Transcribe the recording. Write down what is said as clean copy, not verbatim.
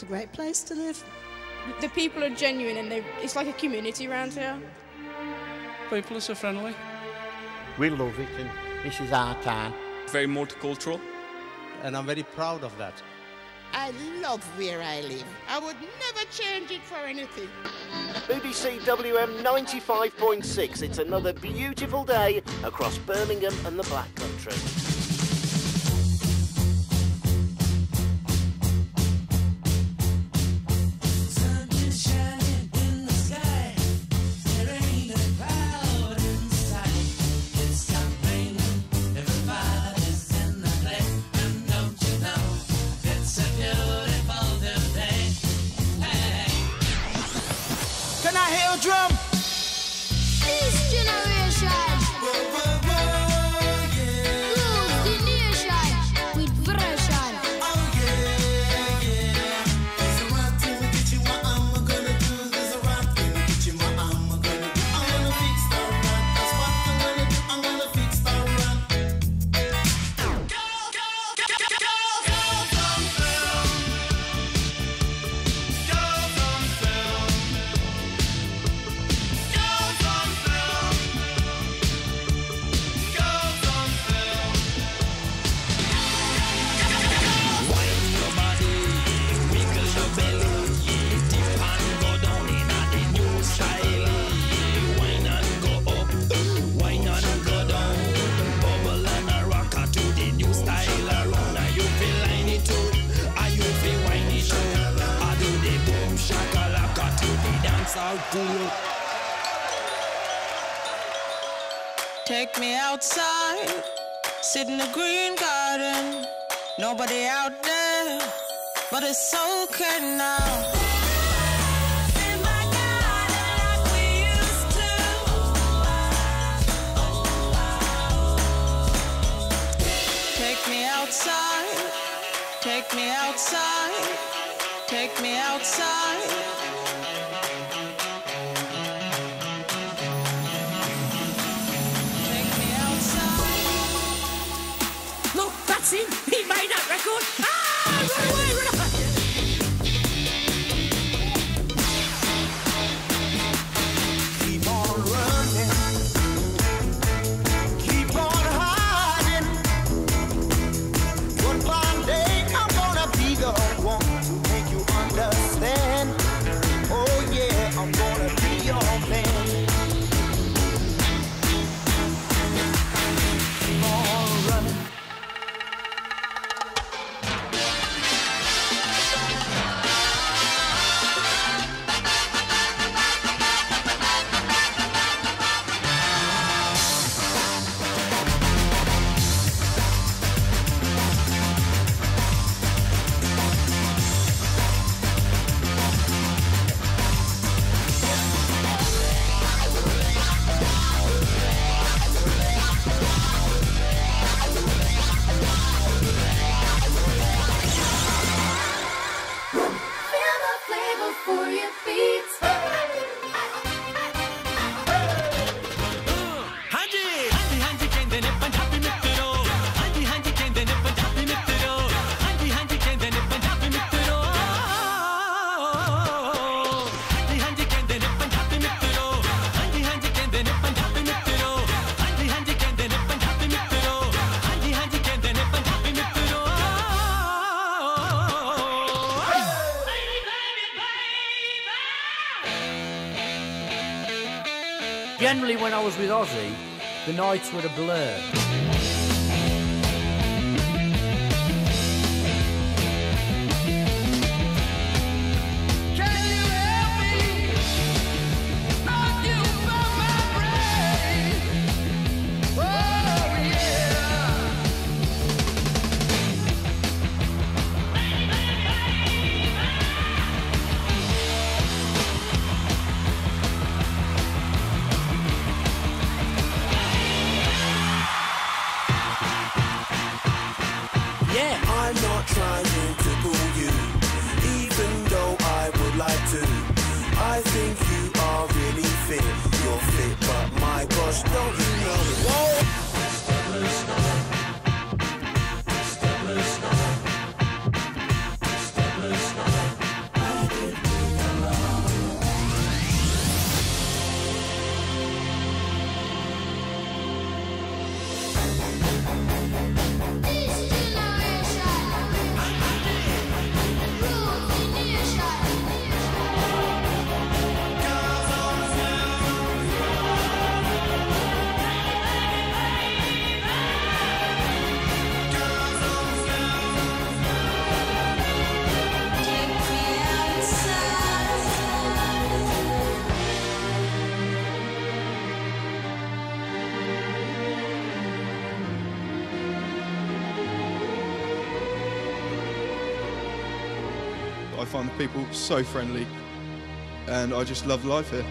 It's a great place to live. The people are genuine and it's like a community around here. People are so friendly. We love it and this is our town. Very multicultural. And I'm very proud of that. I love where I live. I would never change it for anything. BBC WM 95.6. It's another beautiful day across Birmingham and the Black Country. Drum. This generation rules the nation with version. Oh yeah, yeah. There's a rap to the kitchen, what am I gonna do? There's a rap to the kitchen, what am I gonna do? I'm gonna fix the rap, that's what I'm gonna do. I'm gonna fix the rap. Go, go, go, go, go, go, go, go, go, go. Take me outside, sit in the green garden. Nobody out there, but it's okay now. In my garden like we used to. Take me outside, take me outside, take me outside. He made that record. Ah, run away, run away. Keep on running, keep on hiding. One blind day I'm gonna be the one to make you understand. Oh yeah, I'm gonna be your man. Generally, when I was with Ozzy, the nights were a blur. I'm not trying to fool you, even though I would like to. I think you are really fit, you're fit, but my gosh, don't you know it? Whoa! I find the people so friendly, and I just love life here.